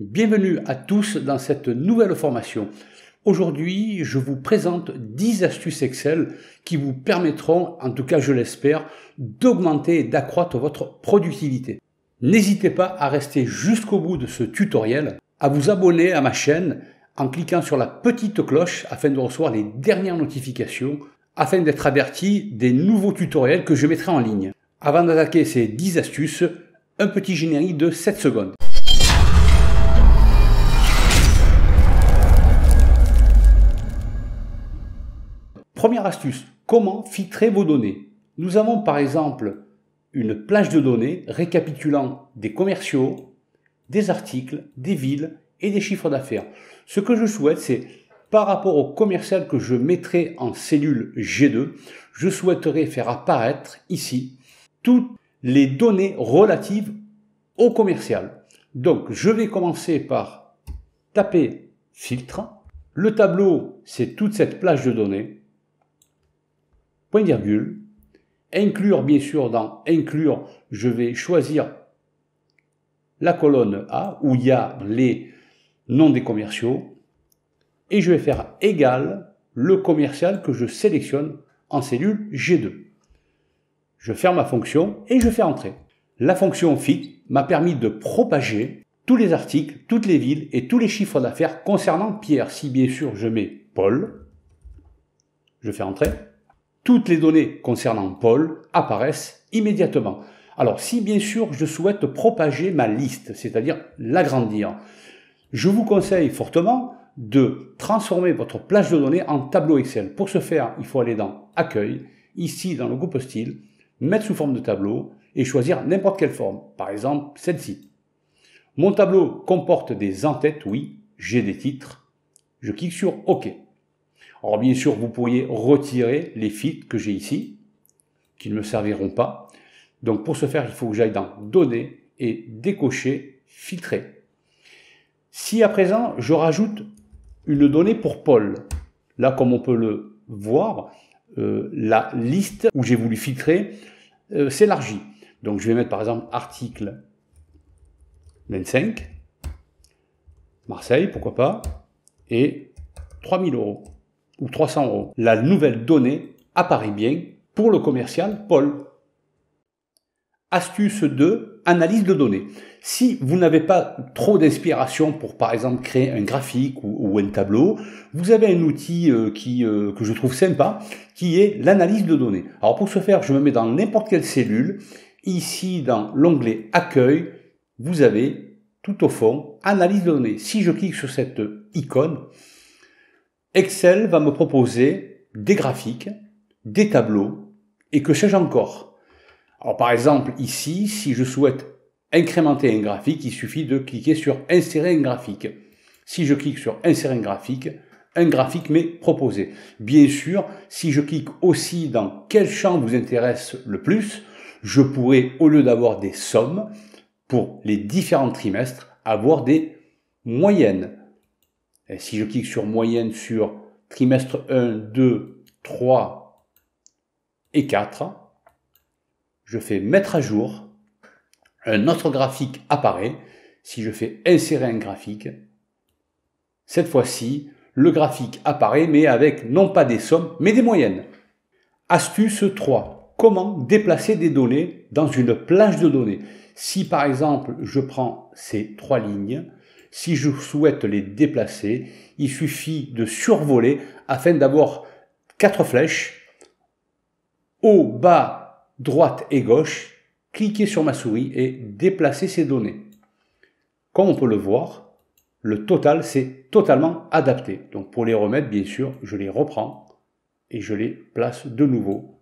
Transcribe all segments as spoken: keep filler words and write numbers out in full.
Bienvenue à tous dans cette nouvelle formation. Aujourd'hui, je vous présente dix astuces Excel qui vous permettront, en tout cas je l'espère, d'augmenter et d'accroître votre productivité. N'hésitez pas à rester jusqu'au bout de ce tutoriel, à vous abonner à ma chaîne en cliquant sur la petite cloche afin de recevoir les dernières notifications, afin d'être averti des nouveaux tutoriels que je mettrai en ligne. Avant d'attaquer ces dix astuces, un petit générique de sept secondes. Première astuce, comment filtrer vos données? Nous avons par exemple une plage de données récapitulant des commerciaux, des articles, des villes et des chiffres d'affaires. Ce que je souhaite, c'est par rapport au commercial que je mettrai en cellule G deux, je souhaiterais faire apparaître ici toutes les données relatives au commercial. Donc je vais commencer par taper filtre. Le tableau, c'est toute cette plage de données. Point virgule, inclure, bien sûr, dans inclure, je vais choisir la colonne A où il y a les noms des commerciaux et je vais faire égal le commercial que je sélectionne en cellule G deux. Je ferme ma fonction et je fais entrer. La fonction fit m'a permis de propager tous les articles, toutes les villes et tous les chiffres d'affaires concernant Pierre. Si bien sûr je mets Paul, je fais entrer. Toutes les données concernant Paul apparaissent immédiatement. Alors si bien sûr je souhaite propager ma liste, c'est-à-dire l'agrandir, je vous conseille fortement de transformer votre plage de données en tableau Excel. Pour ce faire, il faut aller dans Accueil, ici dans le groupe style, mettre sous forme de tableau et choisir n'importe quelle forme, par exemple celle-ci. Mon tableau comporte des en-têtes, oui, j'ai des titres, je clique sur OK. Alors bien sûr, vous pourriez retirer les filtres que j'ai ici, qui ne me serviront pas. Donc pour ce faire, il faut que j'aille dans Données et décocher Filtrer. Si à présent, je rajoute une donnée pour Paul, là comme on peut le voir, euh, la liste où j'ai voulu filtrer euh, s'élargit. Donc je vais mettre par exemple article vingt-cinq, Marseille, pourquoi pas, et trois mille euros. Ou trois cents euros. La nouvelle donnée apparaît bien pour le commercial Paul. Astuce deux, analyse de données. Si vous n'avez pas trop d'inspiration pour, par exemple, créer un graphique ou, ou un tableau, vous avez un outil euh, qui, euh, que je trouve sympa, qui est l'analyse de données. Alors pour ce faire, je me mets dans n'importe quelle cellule. Ici, dans l'onglet Accueil, vous avez tout au fond, analyse de données. Si je clique sur cette icône, Excel va me proposer des graphiques, des tableaux et que sais-je encore. Alors par exemple ici, si je souhaite incrémenter un graphique, il suffit de cliquer sur insérer un graphique. Si je clique sur insérer un graphique, un graphique m'est proposé. Bien sûr, si je clique aussi dans quel champ vous intéresse le plus, je pourrais, au lieu d'avoir des sommes pour les différents trimestres, avoir des moyennes. Et si je clique sur moyenne sur trimestre un, deux, trois et quatre, je fais mettre à jour, un autre graphique apparaît. Si je fais insérer un graphique, cette fois-ci, le graphique apparaît, mais avec non pas des sommes, mais des moyennes. Astuce trois. Comment déplacer des données dans une plage de données? Si par exemple, je prends ces trois lignes, si je souhaite les déplacer, il suffit de survoler afin d'avoir quatre flèches haut, bas, droite et gauche. Cliquez sur ma souris et déplacer ces données. Comme on peut le voir, le total s'est totalement adapté. Donc pour les remettre, bien sûr, je les reprends et je les place de nouveau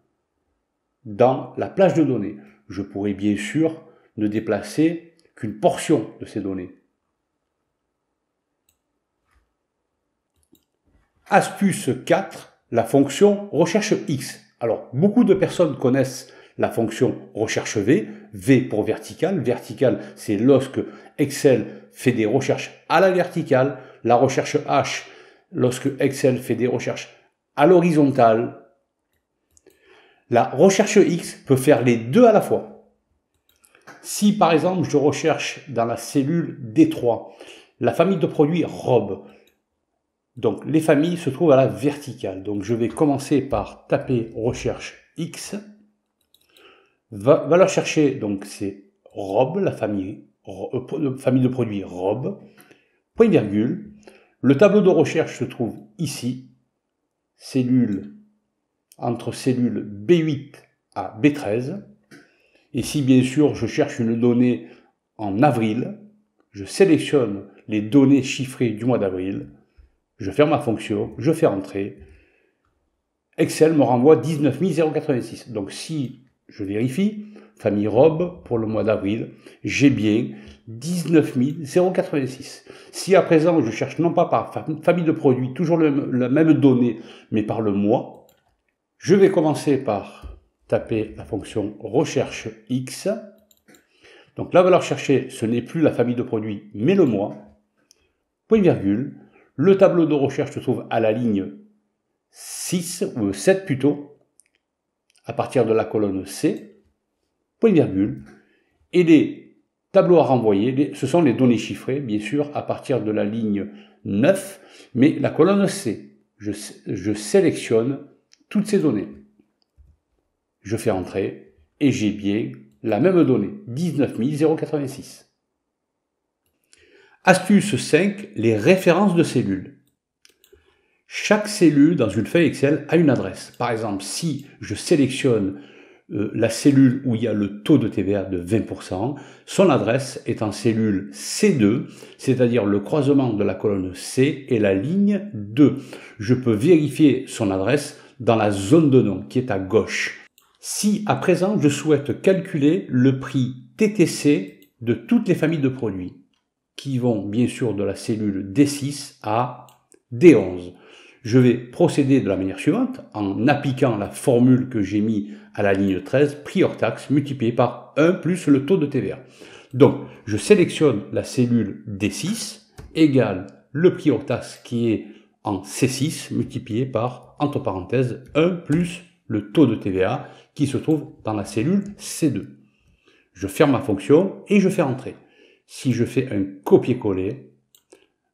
dans la plage de données. Je pourrais bien sûr ne déplacer qu'une portion de ces données. Astuce quatre, la fonction recherche X. Alors, beaucoup de personnes connaissent la fonction recherche V. V pour verticale. Verticale, c'est lorsque Excel fait des recherches à la verticale. La recherche H, lorsque Excel fait des recherches à l'horizontale. La recherche X peut faire les deux à la fois. Si par exemple je recherche dans la cellule D trois la famille de produits robe, donc les familles se trouvent à la verticale. Donc je vais commencer par taper recherche X, va, va la chercher, donc c'est robe, la famille, euh, famille de produits robe, point virgule. Le tableau de recherche se trouve ici, cellule, entre cellules B huit à B treize. Et si bien sûr je cherche une donnée en avril, je sélectionne les données chiffrées du mois d'avril, je ferme ma fonction, je fais entrer, Excel me renvoie dix-neuf mille quatre-vingt-six. Donc si je vérifie, famille robe pour le mois d'avril, j'ai bien dix-neuf mille quatre-vingt-six. Si à présent je cherche non pas par famille de produits, toujours le, la même donnée, mais par le mois, je vais commencer par taper la fonction recherche X. Donc la valeur cherchée, ce n'est plus la famille de produits, mais le mois. Point virgule. Le tableau de recherche se trouve à la ligne six, ou sept plutôt, à partir de la colonne C. Point virgule. Et les tableaux à renvoyer, ce sont les données chiffrées, bien sûr, à partir de la ligne neuf, mais la colonne C. Je, je sélectionne toutes ces données. Je fais entrer et j'ai bien la même donnée, dix-neuf mille quatre-vingt-six. Astuce cinq, les références de cellules. Chaque cellule dans une feuille Excel a une adresse. Par exemple, si je sélectionne euh, la cellule où il y a le taux de T V A de vingt pour cent, son adresse est en cellule C deux, c'est-à-dire le croisement de la colonne C et la ligne deux. Je peux vérifier son adresse dans la zone de nom qui est à gauche. Si, à présent, je souhaite calculer le prix T T C de toutes les familles de produits, qui vont bien sûr de la cellule D six à D onze, je vais procéder de la manière suivante, en appliquant la formule que j'ai mise à la ligne treize, prix hors taxe multiplié par un plus le taux de T V A. Donc, je sélectionne la cellule D six, égale le prix hors taxe qui est en C six, multiplié par, entre parenthèses, un plus le taux de T V A, qui se trouve dans la cellule C deux. Je ferme ma fonction et je fais entrer. Si je fais un copier-coller,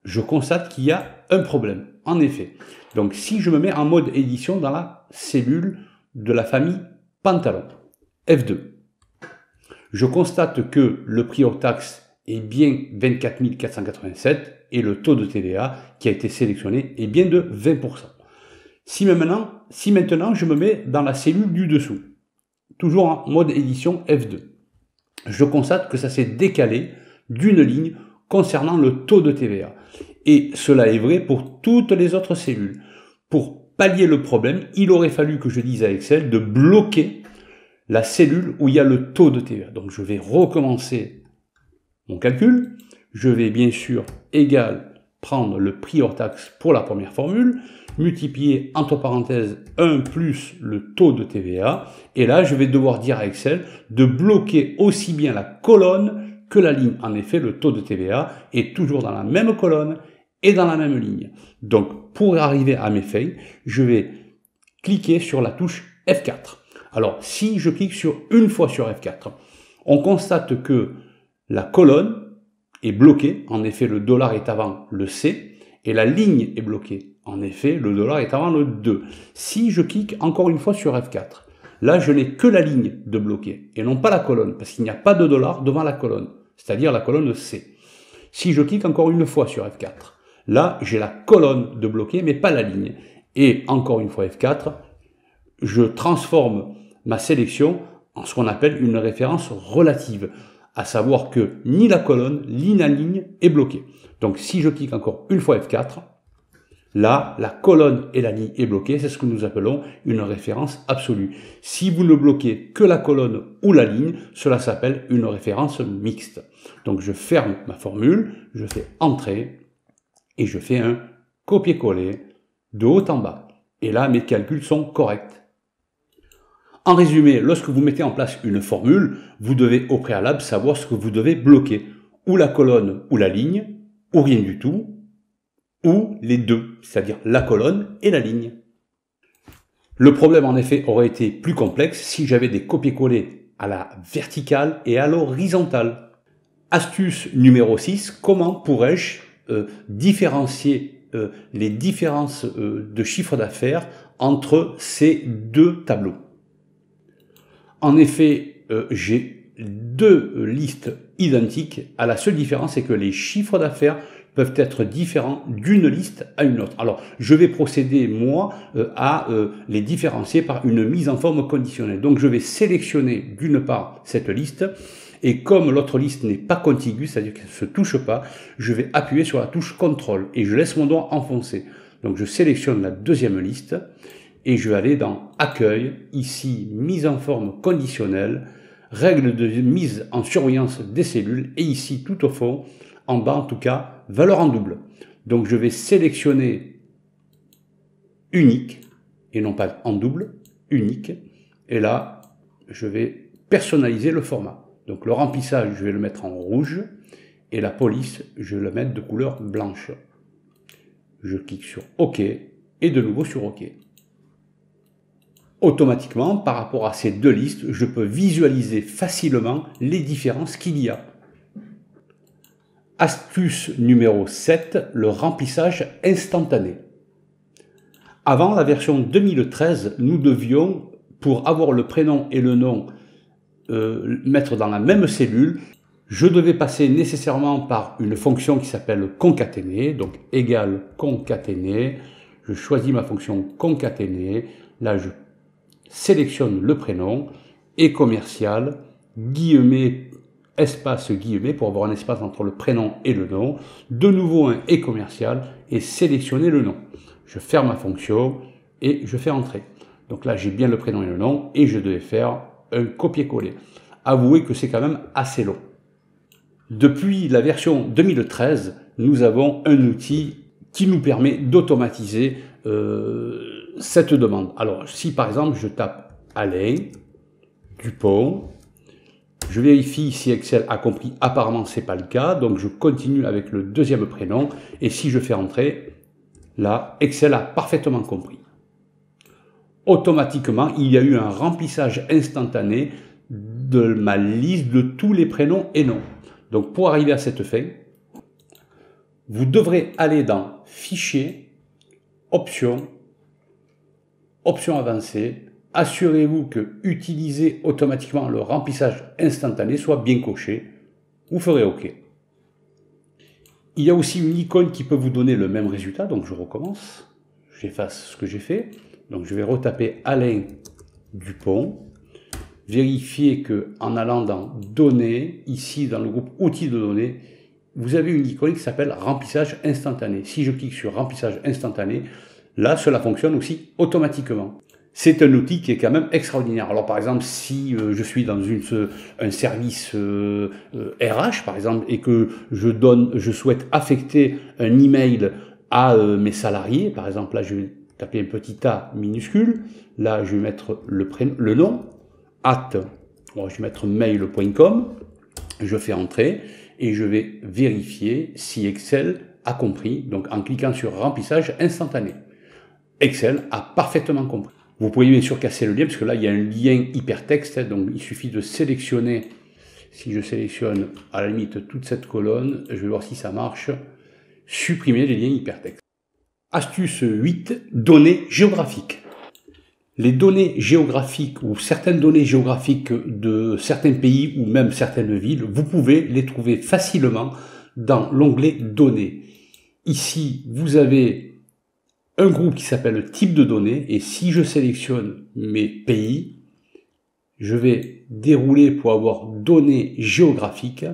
je constate qu'il y a un problème, en effet. Donc si je me mets en mode édition dans la cellule de la famille pantalon, F deux, je constate que le prix hors taxe est bien vingt-quatre mille quatre cent quatre-vingt-sept et le taux de T V A qui a été sélectionné est bien de vingt pour cent. Si maintenant, si maintenant je me mets dans la cellule du dessous, toujours en mode édition F deux, je constate que ça s'est décalé d'une ligne concernant le taux de T V A. Et cela est vrai pour toutes les autres cellules. Pour pallier le problème, il aurait fallu que je dise à Excel de bloquer la cellule où il y a le taux de T V A. Donc je vais recommencer mon calcul. Je vais bien sûr égal prendre le prix hors taxe pour la première formule, multiplier entre parenthèses un plus le taux de T V A, et là je vais devoir dire à Excel de bloquer aussi bien la colonne que la ligne. En effet, le taux de T V A est toujours dans la même colonne et dans la même ligne. Donc pour arriver à mes feuilles, je vais cliquer sur la touche F quatre. Alors si je clique sur une fois sur F quatre, on constate que la colonne est bloqué, en effet le dollar est avant le C, et la ligne est bloquée, en effet le dollar est avant le deux. Si je clique encore une fois sur F quatre, là je n'ai que la ligne de bloquée, et non pas la colonne, parce qu'il n'y a pas de dollar devant la colonne, c'est-à-dire la colonne C. Si je clique encore une fois sur F quatre, là j'ai la colonne de bloquée, mais pas la ligne. Et encore une fois F quatre, je transforme ma sélection en ce qu'on appelle une référence relative, à savoir que ni la colonne, ni la ligne est bloquée. Donc si je clique encore une fois F quatre, là, la colonne et la ligne est bloquée, c'est ce que nous appelons une référence absolue. Si vous ne bloquez que la colonne ou la ligne, cela s'appelle une référence mixte. Donc je ferme ma formule, je fais entrer, et je fais un copier-coller de haut en bas. Et là, mes calculs sont corrects. En résumé, lorsque vous mettez en place une formule, vous devez au préalable savoir ce que vous devez bloquer, ou la colonne ou la ligne, ou rien du tout, ou les deux, c'est-à-dire la colonne et la ligne. Le problème en effet aurait été plus complexe si j'avais des copier-coller à la verticale et à l'horizontale. Astuce numéro six, comment pourrais-je euh, différencier euh, les différences euh, de chiffre d'affaires entre ces deux tableaux? En effet, euh, j'ai deux listes identiques. À la seule différence, c'est que les chiffres d'affaires peuvent être différents d'une liste à une autre. Alors, je vais procéder, moi, euh, à euh, les différencier par une mise en forme conditionnelle. Donc, je vais sélectionner, d'une part, cette liste, et comme l'autre liste n'est pas contiguë, c'est-à-dire qu'elle ne se touche pas, je vais appuyer sur la touche contrôle, et je laisse mon doigt enfoncé. Donc, je sélectionne la deuxième liste, et je vais aller dans Accueil, ici, mise en forme conditionnelle, règles de mise en surveillance des cellules, et ici, tout au fond, en bas en tout cas, valeur en double. Donc je vais sélectionner unique, et non pas en double, unique. Et là, je vais personnaliser le format. Donc le remplissage, je vais le mettre en rouge, et la police, je vais le mettre de couleur blanche. Je clique sur OK, et de nouveau sur OK. Automatiquement, par rapport à ces deux listes, je peux visualiser facilement les différences qu'il y a. Astuce numéro sept, le remplissage instantané. Avant la version deux mille treize, nous devions, pour avoir le prénom et le nom, euh, mettre dans la même cellule, je devais passer nécessairement par une fonction qui s'appelle concaténer, donc égale concaténer, je choisis ma fonction concaténer, là je sélectionne le prénom, et commercial, guillemets, espace guillemets pour avoir un espace entre le prénom et le nom, de nouveau un et commercial et sélectionner le nom. Je ferme ma fonction et je fais entrer. Donc là j'ai bien le prénom et le nom et je devais faire un copier-coller. Avouez que c'est quand même assez long. Depuis la version deux mille treize, nous avons un outil qui nous permet d'automatiser euh, cette demande. Alors si par exemple je tape Alain Dupont, je vérifie si Excel a compris, apparemment ce n'est pas le cas, donc je continue avec le deuxième prénom, et si je fais entrer, là, Excel a parfaitement compris. Automatiquement, il y a eu un remplissage instantané de ma liste de tous les prénoms et noms. Donc pour arriver à cette fin, vous devrez aller dans Fichier, Options, Options avancées. Assurez-vous que utiliser automatiquement le remplissage instantané soit bien coché. Vous ferez OK. Il y a aussi une icône qui peut vous donner le même résultat. Donc je recommence. J'efface ce que j'ai fait. Donc je vais retaper Alain Dupont. Vérifiez qu'en allant dans Données, ici dans le groupe Outils de données, vous avez une icône qui s'appelle Remplissage instantané. Si je clique sur Remplissage instantané, là cela fonctionne aussi automatiquement. C'est un outil qui est quand même extraordinaire. Alors, par exemple, si euh, je suis dans une, un service euh, euh, R H, par exemple, et que je, donne, je souhaite affecter un email à euh, mes salariés, par exemple, là, je vais taper un petit A minuscule. Là, je vais mettre le, prénom, le nom, at, bon, je vais mettre mail point com. Je fais entrer et je vais vérifier si Excel a compris, donc en cliquant sur remplissage instantané. Excel a parfaitement compris. Vous pouvez bien sûr casser le lien, parce que là, il y a un lien hypertexte, donc il suffit de sélectionner, si je sélectionne à la limite toute cette colonne, je vais voir si ça marche, supprimer les liens hypertextes. Astuce huit, données géographiques. Les données géographiques ou certaines données géographiques de certains pays ou même certaines villes, vous pouvez les trouver facilement dans l'onglet données. Ici, vous avez un groupe qui s'appelle type de données, et si je sélectionne mes pays, je vais dérouler pour avoir données géographiques.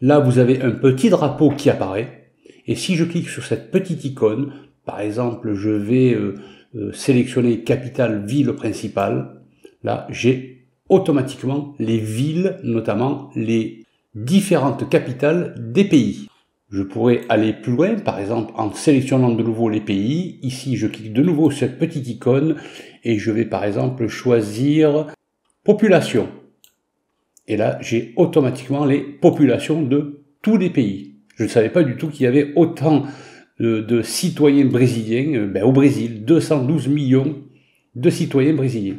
Là, vous avez un petit drapeau qui apparaît, et si je clique sur cette petite icône, par exemple, je vais euh, euh, sélectionner capitale, ville principale, là, j'ai automatiquement les villes, notamment les différentes capitales des pays. Je pourrais aller plus loin, par exemple, en sélectionnant de nouveau les pays. Ici, je clique de nouveau sur cette petite icône et je vais, par exemple, choisir population. Et là, j'ai automatiquement les populations de tous les pays. Je ne savais pas du tout qu'il y avait autant de, de citoyens brésiliens. Ben, au Brésil, deux cent douze millions de citoyens brésiliens.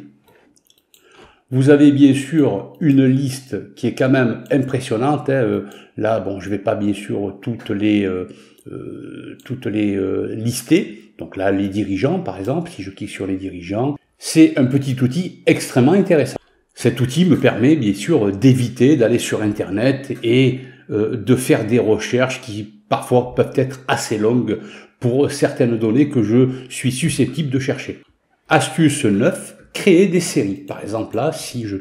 Vous avez bien sûr une liste qui est quand même impressionnante. Hein. Là, bon, je ne vais pas bien sûr toutes les, euh, toutes les euh, lister. Donc là, les dirigeants, par exemple, si je clique sur les dirigeants, c'est un petit outil extrêmement intéressant. Cet outil me permet bien sûr d'éviter d'aller sur Internet et euh, de faire des recherches qui parfois peuvent être assez longues pour certaines données que je suis susceptible de chercher. Astuce neuf. Créer des séries. Par exemple, là, si je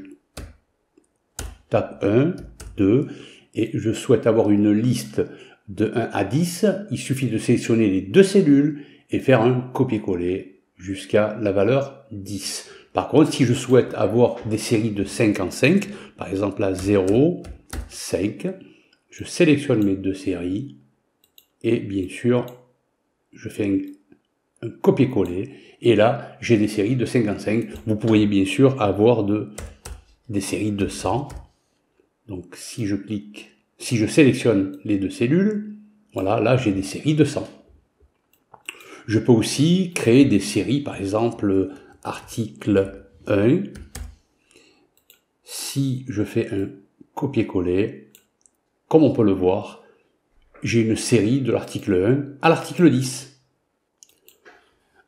tape un, deux, et je souhaite avoir une liste de un à dix, il suffit de sélectionner les deux cellules et faire un copier-coller jusqu'à la valeur dix. Par contre, si je souhaite avoir des séries de cinq en cinq, par exemple là, zéro, cinq, je sélectionne mes deux séries et bien sûr, je fais un un copier-coller, et là j'ai des séries de cinquante-cinq. Vous pourriez bien sûr avoir de, des séries de cent. Donc si je clique, si je sélectionne les deux cellules, voilà, là j'ai des séries de cent. Je peux aussi créer des séries, par exemple article un. Si je fais un copier-coller, comme on peut le voir, j'ai une série de l'article un à l'article dix.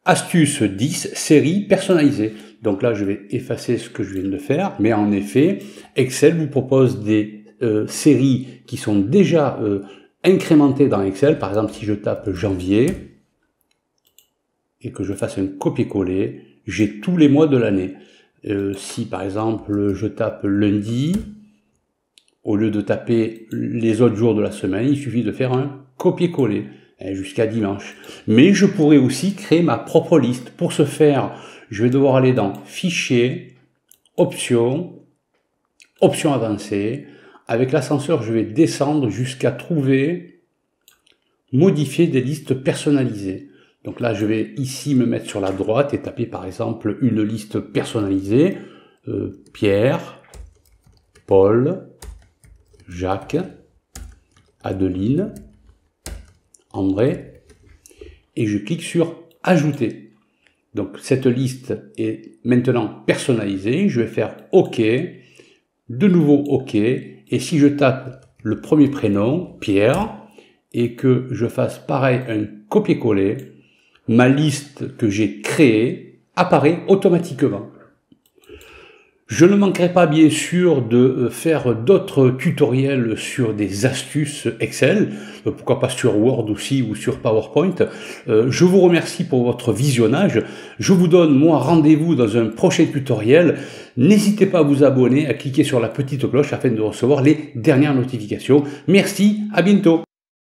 Astuce dix, série personnalisée. Donc là, je vais effacer ce que je viens de faire, mais en effet, Excel vous propose des euh, séries qui sont déjà euh, incrémentées dans Excel. Par exemple, si je tape janvier et que je fasse un copier-coller, j'ai tous les mois de l'année. Euh, si par exemple, je tape lundi, au lieu de taper les autres jours de la semaine, il suffit de faire un copier-coller jusqu'à dimanche. Mais je pourrais aussi créer ma propre liste. Pour ce faire, je vais devoir aller dans Fichier, Options, Options avancées. Avec l'ascenseur, je vais descendre jusqu'à trouver, modifier des listes personnalisées. Donc là, je vais ici me mettre sur la droite et taper par exemple une liste personnalisée. Euh, Pierre, Paul, Jacques, Adeline, André, et je clique sur ajouter. Donc cette liste est maintenant personnalisée. Je vais faire OK, de nouveau OK, et si je tape le premier prénom, Pierre, et que je fasse pareil un copier-coller, ma liste que j'ai créée apparaît automatiquement. Je ne manquerai pas bien sûr de faire d'autres tutoriels sur des astuces Excel, pourquoi pas sur Word aussi ou sur PowerPoint. Je vous remercie pour votre visionnage. Je vous donne moi rendez-vous dans un prochain tutoriel. N'hésitez pas à vous abonner, à cliquer sur la petite cloche afin de recevoir les dernières notifications. Merci, à bientôt.